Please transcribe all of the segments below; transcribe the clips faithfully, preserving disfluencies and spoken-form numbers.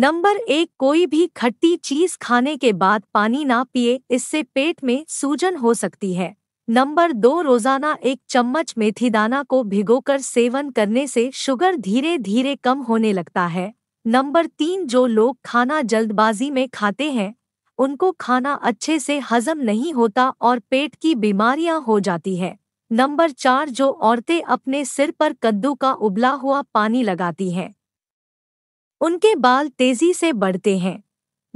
Number एक, कोई भी खट्टी चीज खाने के बाद पानी ना पिए, इससे पेट में सूजन हो सकती है। नंबर दो, रोजाना एक चम्मच मेथी दाना को भिगोकर सेवन करने से शुगर धीरे धीरे कम होने लगता है। नंबर तीन, जो लोग खाना जल्दबाजी में खाते हैं उनको खाना अच्छे से हजम नहीं होता और पेट की बीमारियां हो जाती है। नंबर चार, जो औरतें अपने सिर पर कद्दू का उबला हुआ पानी लगाती हैं उनके बाल तेजी से बढ़ते हैं।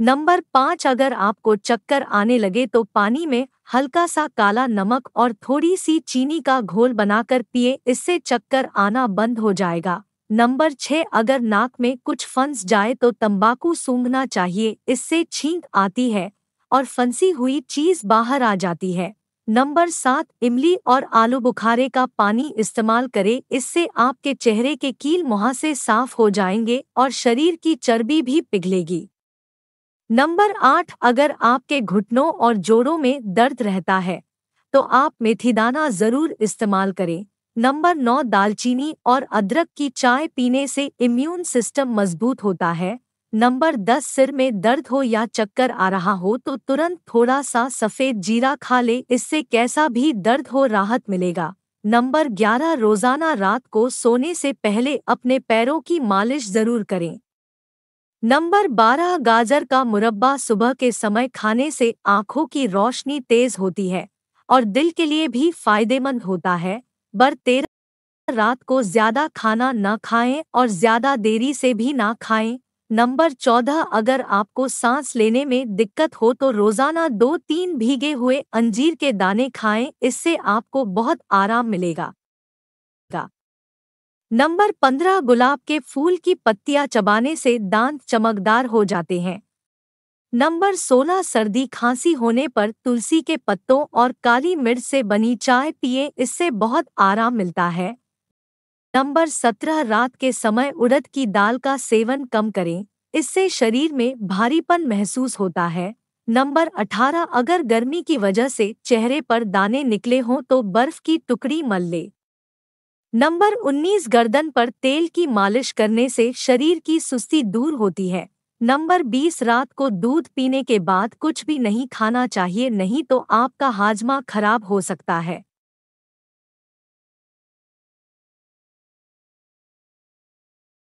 नंबर पाँच, अगर आपको चक्कर आने लगे तो पानी में हल्का सा काला नमक और थोड़ी सी चीनी का घोल बनाकर पिए, इससे चक्कर आना बंद हो जाएगा। नंबर छः, अगर नाक में कुछ फंस जाए तो तंबाकू सूंघना चाहिए, इससे छींक आती है और फंसी हुई चीज़ बाहर आ जाती है। नंबर सात, इमली और आलू बुखारे का पानी इस्तेमाल करें, इससे आपके चेहरे के कील मुहासे साफ हो जाएंगे और शरीर की चर्बी भी पिघलेगी। नंबर आठ, अगर आपके घुटनों और जोड़ों में दर्द रहता है तो आप मेथी दाना ज़रूर इस्तेमाल करें। नंबर नौ, दालचीनी और अदरक की चाय पीने से इम्यून सिस्टम मजबूत होता है। नंबर दस, सिर में दर्द हो या चक्कर आ रहा हो तो तुरंत थोड़ा सा सफ़ेद जीरा खा ले, इससे कैसा भी दर्द हो राहत मिलेगा। नंबर ग्यारह, रोज़ाना रात को सोने से पहले अपने पैरों की मालिश ज़रूर करें। नंबर बारह, गाजर का मुरब्बा सुबह के समय खाने से आँखों की रोशनी तेज़ होती है और दिल के लिए भी फ़ायदेमंद होता है। नंबर तेरह, रात को ज़्यादा खाना न खाएं और ज़्यादा देरी से भी ना खाएं। नंबर चौदह, अगर आपको सांस लेने में दिक्कत हो तो रोज़ाना दो तीन भीगे हुए अंजीर के दाने खाएं, इससे आपको बहुत आराम मिलेगा। नंबर पंद्रह, गुलाब के फूल की पत्तियां चबाने से दांत चमकदार हो जाते हैं। नंबर सोलह, सर्दी खांसी होने पर तुलसी के पत्तों और काली मिर्च से बनी चाय पिए, इससे बहुत आराम मिलता है। नंबर सत्रह, रात के समय उड़द की दाल का सेवन कम करें, इससे शरीर में भारीपन महसूस होता है। नंबर अठारह, अगर गर्मी की वजह से चेहरे पर दाने निकले हों तो बर्फ की टुकड़ी मल लें। नंबर उन्नीस, गर्दन पर तेल की मालिश करने से शरीर की सुस्ती दूर होती है। नंबर बीस, रात को दूध पीने के बाद कुछ भी नहीं खाना चाहिए, नहीं तो आपका हाजमा खराब हो सकता है।